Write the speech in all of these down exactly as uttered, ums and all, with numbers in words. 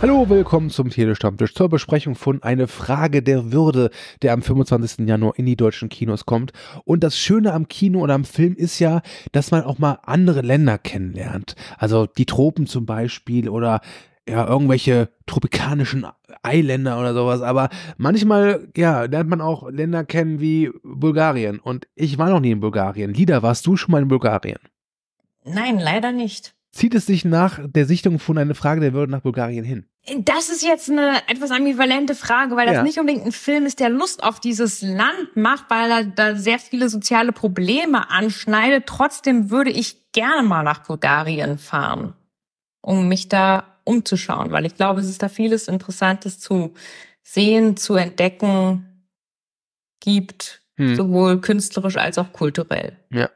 Hallo, willkommen zum Telestammtisch zur Besprechung von Eine Frage der Würde, der am fünfundzwanzigsten Januar in die deutschen Kinos kommt. Und das Schöne am Kino und am Film ist ja, dass man auch mal andere Länder kennenlernt. Also die Tropen zum Beispiel oder ja, irgendwelche tropikanischen Eiländer oder sowas. Aber manchmal, ja, lernt man auch Länder kennen wie Bulgarien. Und ich war noch nie in Bulgarien. Lida, warst du schon mal in Bulgarien? Nein, leider nicht. Zieht es sich nach der Sichtung von Eine Frage der Würde nach Bulgarien hin? Das ist jetzt eine etwas ambivalente Frage, weil das ja nicht unbedingt ein Film ist, der Lust auf dieses Land macht, weil er da sehr viele soziale Probleme anschneidet. Trotzdem würde ich gerne mal nach Bulgarien fahren, um mich da umzuschauen, weil ich glaube, es ist da vieles Interessantes zu sehen, zu entdecken gibt, hm. sowohl künstlerisch als auch kulturell. Ja.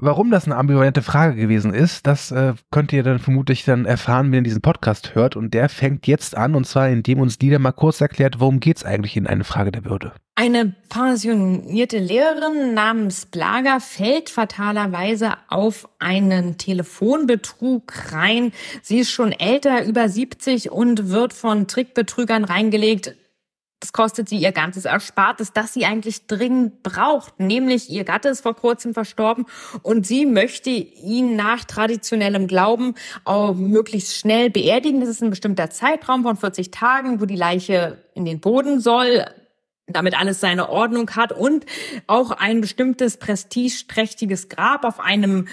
Warum das eine ambivalente Frage gewesen ist, das äh, könnt ihr dann vermutlich dann erfahren, wenn ihr diesen Podcast hört. Und der fängt jetzt an, und zwar indem uns Lida mal kurz erklärt, worum geht es eigentlich in Eine Frage der Würde. Eine pensionierte Lehrerin namens Blaga fällt fatalerweise auf einen Telefonbetrug rein. Sie ist schon älter, über siebzig, und wird von Trickbetrügern reingelegt. Das kostet sie ihr ganzes Erspartes, das sie eigentlich dringend braucht. Nämlich ihr Gatte ist vor kurzem verstorben und sie möchte ihn nach traditionellem Glauben auch möglichst schnell beerdigen. Das ist ein bestimmter Zeitraum von vierzig Tagen, wo die Leiche in den Boden soll, damit alles seine Ordnung hat, und auch ein bestimmtes prestigeträchtiges Grab auf einem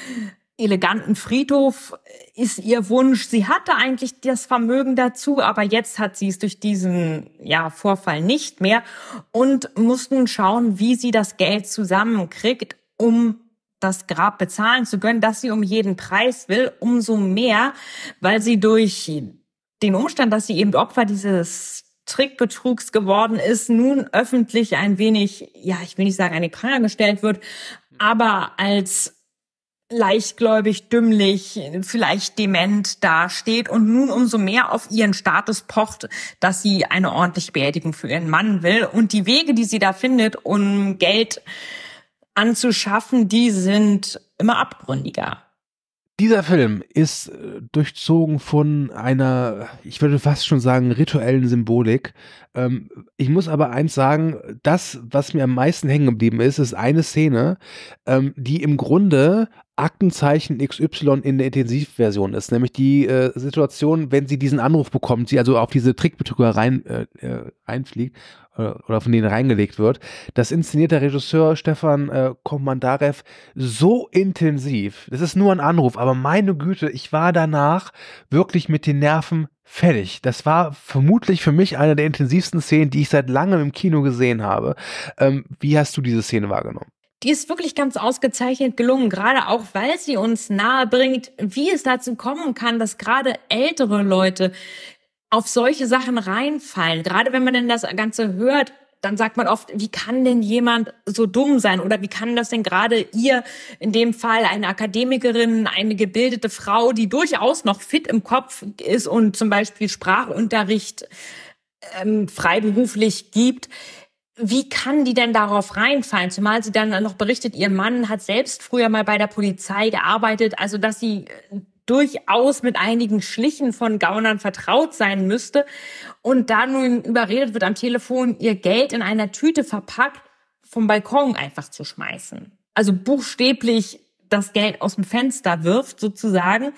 eleganten Friedhof ist ihr Wunsch. Sie hatte eigentlich das Vermögen dazu, aber jetzt hat sie es durch diesen ja, Vorfall nicht mehr und muss nun schauen, wie sie das Geld zusammenkriegt, um das Grab bezahlen zu können, das sie um jeden Preis will. Umso mehr, weil sie durch den Umstand, dass sie eben Opfer dieses Trickbetrugs geworden ist, nun öffentlich ein wenig, ja, ich will nicht sagen, an den Pranger gestellt wird, aber als leichtgläubig, dümmlich, vielleicht dement dasteht und nun umso mehr auf ihren Status pocht, dass sie eine ordentliche Beerdigung für ihren Mann will. Und die Wege, die sie da findet, um Geld anzuschaffen, die sind immer abgründiger. Dieser Film ist durchzogen von einer, ich würde fast schon sagen, rituellen Symbolik. Ähm, ich muss aber eins sagen, das, was mir am meisten hängen geblieben ist, ist eine Szene, ähm, die im Grunde Aktenzeichen X Y in der Intensivversion ist, nämlich die äh, Situation, wenn sie diesen Anruf bekommt, sie also auf diese Trickbetrüger rein, äh, einfliegt oder von denen reingelegt wird. Das inszeniert der Regisseur Stefan äh, Kommandarev so intensiv. Das ist nur ein Anruf, aber meine Güte, ich war danach wirklich mit den Nerven fertig. Das war vermutlich für mich eine der intensivsten Szenen, die ich seit langem im Kino gesehen habe. Ähm, wie hast du diese Szene wahrgenommen? Die ist wirklich ganz ausgezeichnet gelungen, gerade auch, weil sie uns nahe bringt, wie es dazu kommen kann, dass gerade ältere Leute auf solche Sachen reinfallen. Gerade wenn man denn das Ganze hört, dann sagt man oft, wie kann denn jemand so dumm sein? Oder wie kann das denn gerade ihr, in dem Fall eine Akademikerin, eine gebildete Frau, die durchaus noch fit im Kopf ist und zum Beispiel Sprachunterricht ähm, freiberuflich gibt, wie kann die denn darauf reinfallen? Zumal sie dann noch berichtet, ihr Mann hat selbst früher mal bei der Polizei gearbeitet, also dass sie durchaus mit einigen Schlichen von Gaunern vertraut sein müsste, und da nun überredet wird, am Telefon ihr Geld in einer Tüte verpackt vom Balkon einfach zu schmeißen. Also buchstäblich das Geld aus dem Fenster wirft sozusagen.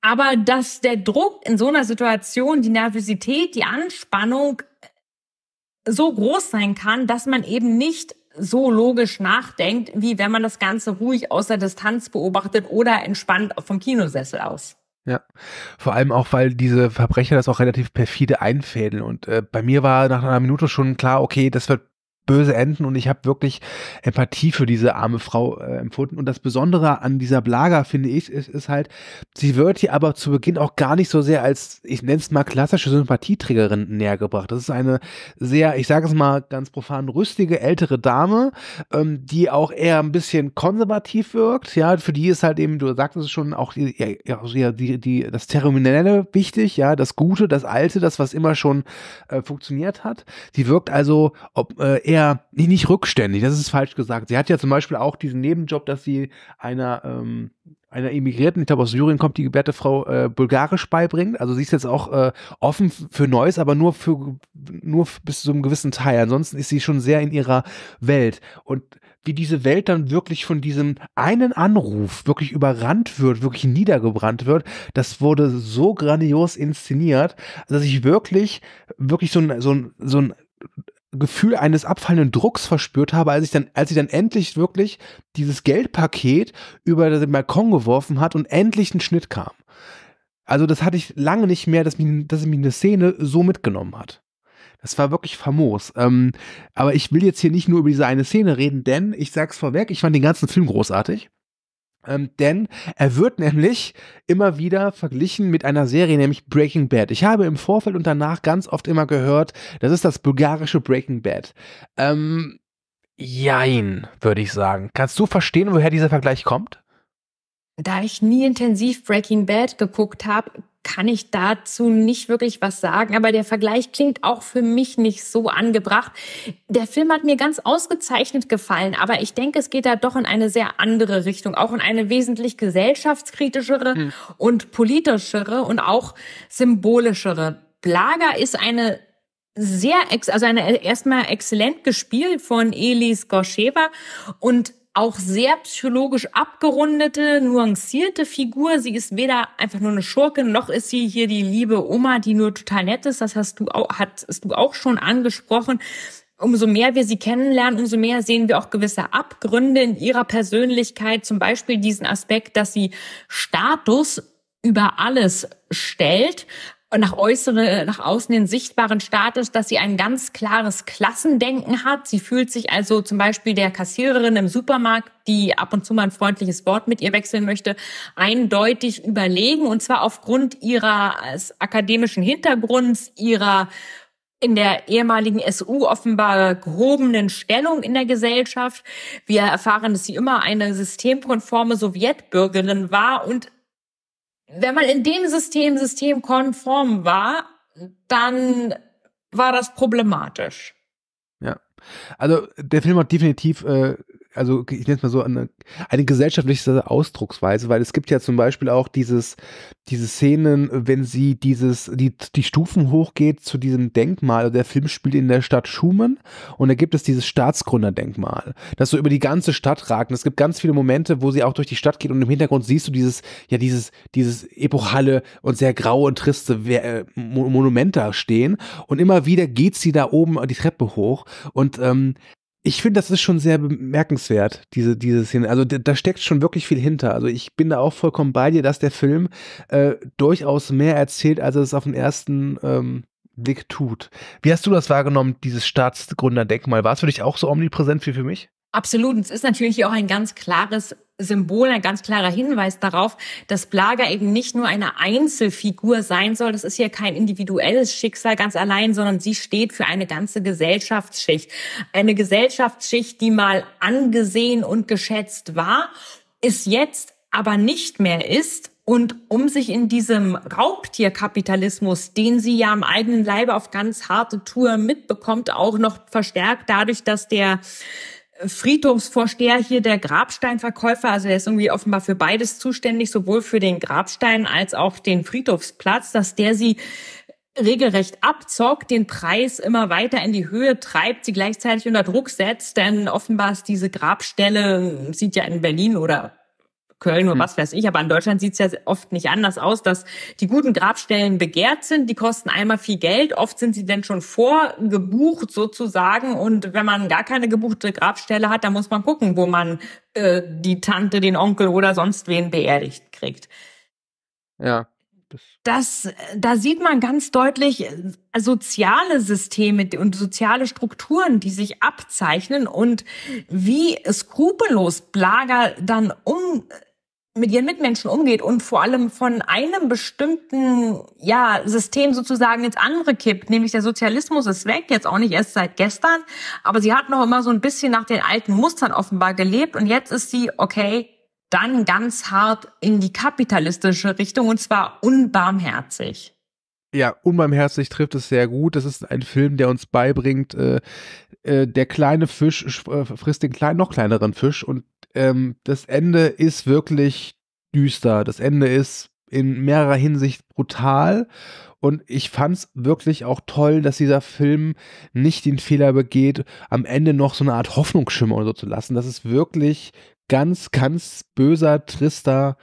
Aber dass der Druck in so einer Situation, die Nervosität, die Anspannung so groß sein kann, dass man eben nicht so logisch nachdenkt, wie wenn man das Ganze ruhig aus der Distanz beobachtet oder entspannt vom Kinosessel aus. Ja, vor allem auch, weil diese Verbrecher das auch relativ perfide einfädeln. Und äh, bei mir war nach einer Minute schon klar, okay, das wird böse enden, und ich habe wirklich Empathie für diese arme Frau äh, empfunden. Und das Besondere an dieser Blaga, finde ich, ist, ist halt, sie wird hier aber zu Beginn auch gar nicht so sehr als, ich nenne es mal, klassische Sympathieträgerin näher gebracht. Das ist eine sehr, ich sage es mal ganz profan, rüstige ältere Dame, ähm, die auch eher ein bisschen konservativ wirkt. Ja, für die ist halt eben, du sagst es schon, auch die, ja, die, die, das Terminelle wichtig, ja, das Gute, das Alte, das, was immer schon äh, funktioniert hat. Die wirkt also ob, äh, eher Nee, nicht rückständig, das ist falsch gesagt. Sie hat ja zum Beispiel auch diesen Nebenjob, dass sie einer, ähm, einer Immigrierten, ich glaube aus Syrien kommt die gebärte Frau, äh, Bulgarisch beibringt. Also sie ist jetzt auch äh, offen für Neues, aber nur, für, nur bis zu einem gewissen Teil. Ansonsten ist sie schon sehr in ihrer Welt. Und wie diese Welt dann wirklich von diesem einen Anruf wirklich überrannt wird, wirklich niedergebrannt wird, das wurde so grandios inszeniert, dass ich wirklich, wirklich so ein, so ein, so ein Gefühl eines abfallenden Drucks verspürt habe, als ich dann, als sie dann endlich wirklich dieses Geldpaket über den Balkon geworfen hat und endlich ein Schnitt kam. Also das hatte ich lange nicht mehr, dass mich, dass mich eine Szene so mitgenommen hat. Das war wirklich famos. Ähm, aber ich will jetzt hier nicht nur über diese eine Szene reden, denn ich sag's vorweg, ich fand den ganzen Film großartig. Ähm, denn er wird nämlich immer wieder verglichen mit einer Serie, nämlich Breaking Bad. Ich habe im Vorfeld und danach ganz oft immer gehört, das ist das bulgarische Breaking Bad. Ähm, jein, würde ich sagen. Kannst du verstehen, woher dieser Vergleich kommt? Da ich nie intensiv Breaking Bad geguckt habe, kann ich dazu nicht wirklich was sagen. Aber der Vergleich klingt auch für mich nicht so angebracht. Der Film hat mir ganz ausgezeichnet gefallen. Aber ich denke, es geht da doch in eine sehr andere Richtung. Auch in eine wesentlich gesellschaftskritischere hm. und politischere und auch symbolischere. Blaga ist eine sehr, also eine erstmal exzellent gespielt von Elis Gorscheva und auch sehr psychologisch abgerundete, nuancierte Figur. Sie ist weder einfach nur eine Schurkin, noch ist sie hier die liebe Oma, die nur total nett ist. Das hast du auch, hast du auch schon angesprochen. Umso mehr wir sie kennenlernen, umso mehr sehen wir auch gewisse Abgründe in ihrer Persönlichkeit. Zum Beispiel diesen Aspekt, dass sie Status über alles stellt. Und nach äußere, nach außen den sichtbaren Status, dass sie ein ganz klares Klassendenken hat. Sie fühlt sich also zum Beispiel der Kassiererin im Supermarkt, die ab und zu mal ein freundliches Wort mit ihr wechseln möchte, eindeutig überlegen. Und zwar aufgrund ihres akademischen Hintergrunds, ihrer in der ehemaligen S U offenbar gehobenen Stellung in der Gesellschaft. Wir erfahren, dass sie immer eine systemkonforme Sowjetbürgerin war, und wenn man in dem System systemkonform war, dann war das problematisch. Ja, also der Film hat definitiv, äh, also ich nenne es mal so, eine, eine gesellschaftliche Ausdrucksweise, weil es gibt ja zum Beispiel auch dieses, diese Szenen, wenn sie dieses, die, die Stufen hochgeht zu diesem Denkmal. Also der Film spielt in der Stadt Schumann, und da gibt es dieses Staatsgründerdenkmal, das so über die ganze Stadt ragt. Und es gibt ganz viele Momente, wo sie auch durch die Stadt geht, und im Hintergrund siehst du dieses, ja, dieses, dieses epochale und sehr graue und triste Monument da stehen. Und immer wieder geht sie da oben die Treppe hoch, und ähm, ich finde, das ist schon sehr bemerkenswert, diese, diese Szene. Also da, da steckt schon wirklich viel hinter. Also ich bin da auch vollkommen bei dir, dass der Film äh, durchaus mehr erzählt, als er es auf den ersten ähm, Blick tut. Wie hast du das wahrgenommen, dieses Staatsgründerdenkmal? War es für dich auch so omnipräsent wie für mich? Absolut. Es ist natürlich auch ein ganz klares Symbol, ein ganz klarer Hinweis darauf, dass Blaga eben nicht nur eine Einzelfigur sein soll. Das ist hier kein individuelles Schicksal ganz allein, sondern sie steht für eine ganze Gesellschaftsschicht. Eine Gesellschaftsschicht, die mal angesehen und geschätzt war, ist jetzt aber nicht mehr ist. Und um sich in diesem Raubtierkapitalismus, den sie ja am eigenen Leibe auf ganz harte Tour mitbekommt, auch noch verstärkt dadurch, dass der Friedhofsvorsteher hier, der Grabsteinverkäufer, also der ist irgendwie offenbar für beides zuständig, sowohl für den Grabstein als auch den Friedhofsplatz, dass der sie regelrecht abzockt, den Preis immer weiter in die Höhe treibt, sie gleichzeitig unter Druck setzt, denn offenbar ist diese Grabstelle, sieht ja in Berlin oder Köln oder was weiß ich, aber in Deutschland sieht es ja oft nicht anders aus, dass die guten Grabstellen begehrt sind, die kosten einmal viel Geld, oft sind sie denn schon vorgebucht sozusagen, und wenn man gar keine gebuchte Grabstelle hat, dann muss man gucken, wo man äh, die Tante, den Onkel oder sonst wen beerdigt kriegt. Ja. Das, das, da sieht man ganz deutlich soziale Systeme und soziale Strukturen, die sich abzeichnen und wie skrupellos Blaga dann um mit ihren Mitmenschen umgeht und vor allem von einem bestimmten ja System sozusagen ins andere kippt, nämlich der Sozialismus ist weg, jetzt auch nicht erst seit gestern, aber sie hat noch immer so ein bisschen nach den alten Mustern offenbar gelebt und jetzt ist sie, okay, dann ganz hart in die kapitalistische Richtung und zwar unbarmherzig. Ja, unbarmherzig trifft es sehr gut. Das ist ein Film, der uns beibringt, äh, äh, der kleine Fisch äh, frisst den kleinen, noch kleineren Fisch und ähm, das Ende ist wirklich düster. Das Ende ist in mehrerer Hinsicht brutal und ich fand es wirklich auch toll, dass dieser Film nicht den Fehler begeht, am Ende noch so eine Art Hoffnungsschimmer oder so zu lassen. Das ist wirklich ganz, ganz böser, trister,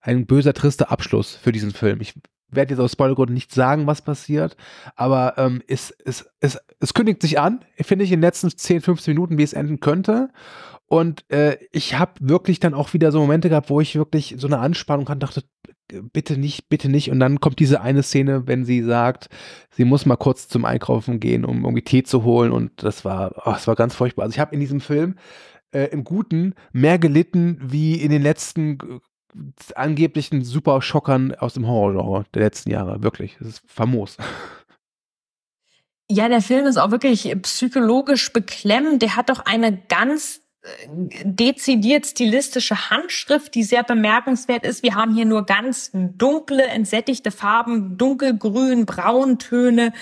ein böser, trister Abschluss für diesen Film. Ich werde jetzt aus Spoilergründen nicht sagen, was passiert, aber ähm, es, es, es, es kündigt sich an, finde ich, in den letzten zehn, fünfzehn Minuten, wie es enden könnte. Und äh, ich habe wirklich dann auch wieder so Momente gehabt, wo ich wirklich so eine Anspannung hatte, dachte, bitte nicht, bitte nicht. Und dann kommt diese eine Szene, wenn sie sagt, sie muss mal kurz zum Einkaufen gehen, um irgendwie Tee zu holen. Und das war, oh, das war ganz furchtbar. Also ich habe in diesem Film äh, im Guten mehr gelitten, wie in den letzten angeblichen super Schockern aus dem Horrorgenre der letzten Jahre. Wirklich, das ist famos. Ja, der Film ist auch wirklich psychologisch beklemmend. Der hat doch eine ganz dezidiert stilistische Handschrift, die sehr bemerkenswert ist. Wir haben hier nur ganz dunkle, entsättigte Farben, dunkelgrün, Brauntöne,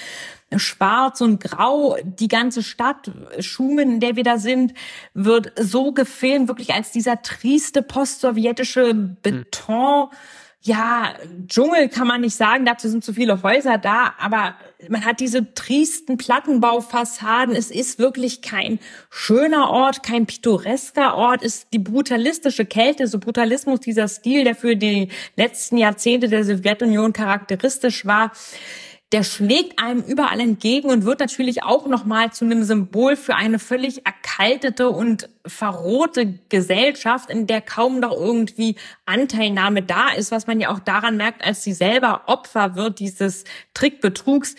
Schwarz und Grau. Die ganze Stadt, Schumann, in der wir da sind, wird so gefilmt, wirklich als dieser trieste postsowjetische Beton. Hm. Ja, Dschungel kann man nicht sagen, dazu sind zu viele Häuser da, aber man hat diese triesten Plattenbaufassaden. Es ist wirklich kein schöner Ort, kein pittoresker Ort. Es ist die brutalistische Kälte, so Brutalismus, dieser Stil, der für die letzten Jahrzehnte der Sowjetunion charakteristisch war, der schlägt einem überall entgegen und wird natürlich auch nochmal zu einem Symbol für eine völlig erkaltete und verrohte Gesellschaft, in der kaum noch irgendwie Anteilnahme da ist, was man ja auch daran merkt, als sie selber Opfer wird dieses Trickbetrugs,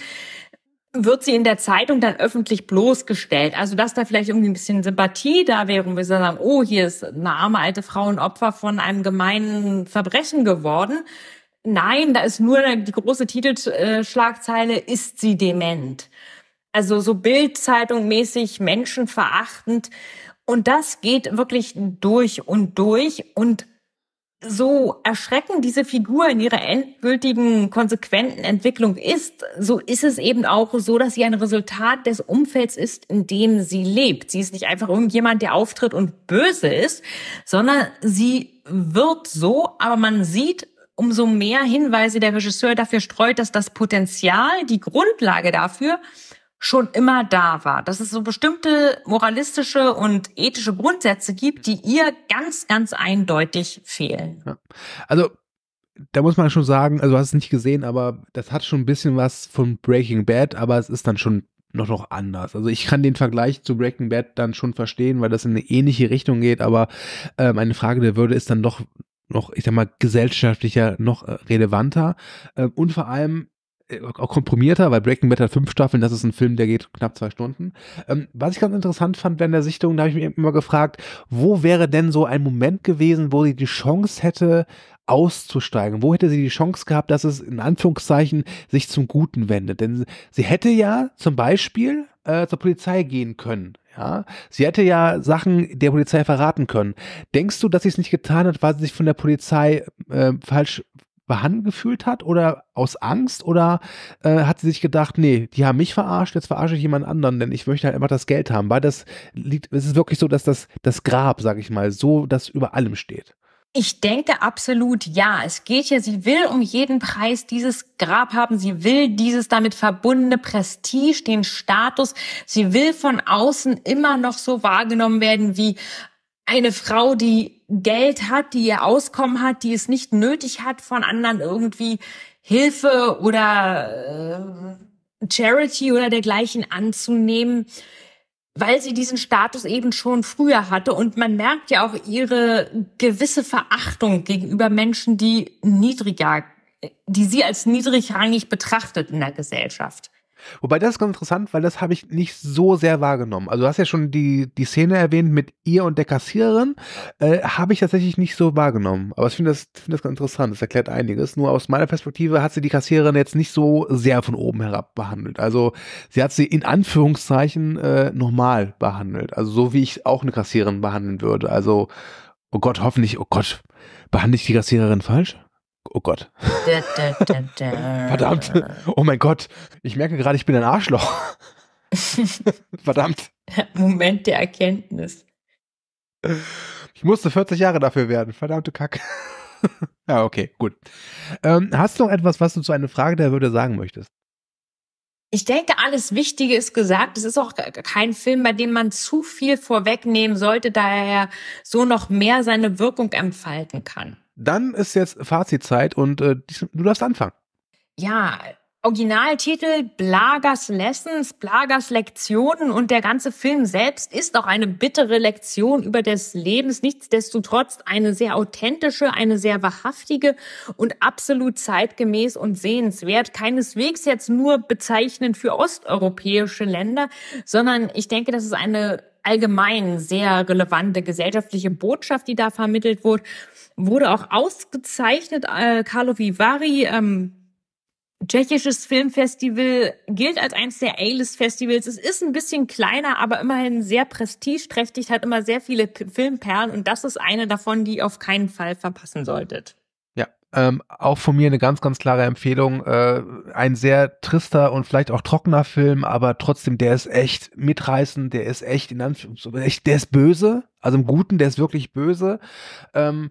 wird sie in der Zeitung dann öffentlich bloßgestellt. Also dass da vielleicht irgendwie ein bisschen Sympathie da wäre und wir sagen, oh, hier ist eine arme alte Frau ein Opfer von einem gemeinen Verbrechen geworden. Nein, da ist nur die große Titelschlagzeile, ist sie dement? Also so Bild-Zeitung-mäßig, menschenverachtend. Und das geht wirklich durch und durch. Und so erschreckend diese Figur in ihrer endgültigen, konsequenten Entwicklung ist, so ist es eben auch so, dass sie ein Resultat des Umfelds ist, in dem sie lebt. Sie ist nicht einfach irgendjemand, der auftritt und böse ist, sondern sie wird so, aber man sieht, umso mehr Hinweise der Regisseur dafür streut, dass das Potenzial, die Grundlage dafür schon immer da war. Dass es so bestimmte moralistische und ethische Grundsätze gibt, die ihr ganz, ganz eindeutig fehlen. Ja. Also da muss man schon sagen, also du hast es nicht gesehen, aber das hat schon ein bisschen was von Breaking Bad, aber es ist dann schon noch, noch anders. Also ich kann den Vergleich zu Breaking Bad dann schon verstehen, weil das in eine ähnliche Richtung geht, aber ähm, eine Frage der Würde ist dann doch noch, ich sag mal, gesellschaftlicher, noch relevanter äh, und vor allem äh, auch komprimierter, weil Breaking Bad hat fünf Staffeln, das ist ein Film, der geht knapp zwei Stunden. Ähm, was ich ganz interessant fand während der Sichtung, da habe ich mich immer gefragt, wo wäre denn so ein Moment gewesen, wo sie die Chance hätte, auszusteigen? Wo hätte sie die Chance gehabt, dass es in Anführungszeichen sich zum Guten wendet? Denn sie hätte ja zum Beispiel äh, zur Polizei gehen können. Ja, sie hätte ja Sachen der Polizei verraten können. Denkst du, dass sie es nicht getan hat, weil sie sich von der Polizei äh, falsch behandelt gefühlt hat oder aus Angst? Oder äh, hat sie sich gedacht, nee, die haben mich verarscht, jetzt verarsche ich jemand anderen, denn ich möchte halt einfach das Geld haben. Weil das liegt, es ist wirklich so, dass das, das Grab, sag ich mal, so, das über allem steht. Ich denke absolut ja. Es geht ja, sie will um jeden Preis dieses Grab haben. Sie will dieses damit verbundene Prestige, den Status. Sie will von außen immer noch so wahrgenommen werden wie eine Frau, die Geld hat, die ihr Auskommen hat, die es nicht nötig hat, von anderen irgendwie Hilfe oder äh, Charity oder dergleichen anzunehmen, weil sie diesen Status eben schon früher hatte. Und man merkt ja auch ihre gewisse Verachtung gegenüber Menschen, die niedriger die sie als niedrigrangig betrachtet in der Gesellschaft. Wobei, das ist ganz interessant, weil das habe ich nicht so sehr wahrgenommen. Also du hast ja schon die, die Szene erwähnt mit ihr und der Kassiererin, äh, habe ich tatsächlich nicht so wahrgenommen. Aber ich finde das, find das ganz interessant, das erklärt einiges. Nur aus meiner Perspektive hat sie die Kassiererin jetzt nicht so sehr von oben herab behandelt. Also sie hat sie in Anführungszeichen äh, normal behandelt. Also so, wie ich auch eine Kassiererin behandeln würde. Also, oh Gott, hoffentlich, oh Gott, behandle ich die Kassiererin falsch? Oh Gott. Verdammt. Oh mein Gott. Ich merke gerade, ich bin ein Arschloch. Verdammt. Moment der Erkenntnis. Ich musste vierzig Jahre dafür werden. Verdammte Kacke. Ja, okay, gut. Ähm, hast du noch etwas, was du zu einer Frage der Würde sagen möchtest? Ich denke, alles Wichtige ist gesagt. Es ist auch kein Film, bei dem man zu viel vorwegnehmen sollte, da er so noch mehr seine Wirkung entfalten kann. Dann ist jetzt Fazitzeit und äh, du darfst anfangen. Ja, Originaltitel Blagas Lessons, Blagas Lektionen, und der ganze Film selbst ist auch eine bittere Lektion über das Leben. Nichtsdestotrotz eine sehr authentische, eine sehr wahrhaftige und absolut zeitgemäß und sehenswert. Keineswegs jetzt nur bezeichnend für osteuropäische Länder, sondern ich denke, das ist eine allgemein sehr relevante gesellschaftliche Botschaft, die da vermittelt wurde. Wurde auch ausgezeichnet, äh, Karlovy Vary, ähm, tschechisches Filmfestival, gilt als eines der A-List-Festivals. Es ist ein bisschen kleiner, aber immerhin sehr prestigeträchtig, hat immer sehr viele P- Filmperlen, und das ist eine davon, die ihr auf keinen Fall verpassen solltet. Ja, ähm, auch von mir eine ganz, ganz klare Empfehlung. Äh, ein sehr trister und vielleicht auch trockener Film, aber trotzdem, der ist echt mitreißend, der ist echt, in Anführungszeichen, der ist böse. Also im Guten, der ist wirklich böse. Ähm,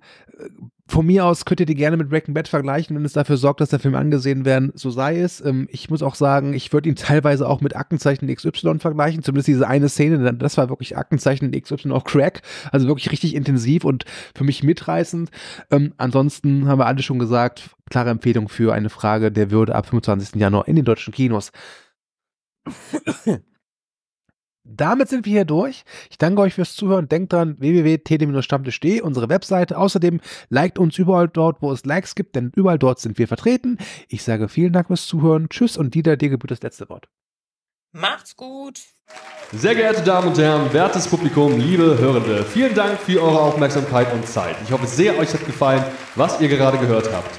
von mir aus könnt ihr die gerne mit Breaking Bad vergleichen, wenn es dafür sorgt, dass der Film angesehen werden, so sei es. Ähm, ich muss auch sagen, ich würde ihn teilweise auch mit Aktenzeichen X Y vergleichen, zumindest diese eine Szene, das war wirklich Aktenzeichen X Y auf Crack, also wirklich richtig intensiv und für mich mitreißend. Ähm, ansonsten haben wir alle schon gesagt, klare Empfehlung für eine Frage der Würde ab fünfundzwanzigsten Januar in den deutschen Kinos. Damit sind wir hier durch. Ich danke euch fürs Zuhören. Denkt dran, w w w punkt t d minus stammtisch punkt d e, unsere Webseite. Außerdem liked uns überall dort, wo es Likes gibt, denn überall dort sind wir vertreten. Ich sage vielen Dank fürs Zuhören. Tschüss, und Lida, dir gebührt das letzte Wort. Macht's gut. Sehr geehrte Damen und Herren, wertes Publikum, liebe Hörende, vielen Dank für eure Aufmerksamkeit und Zeit. Ich hoffe sehr, euch hat gefallen, was ihr gerade gehört habt.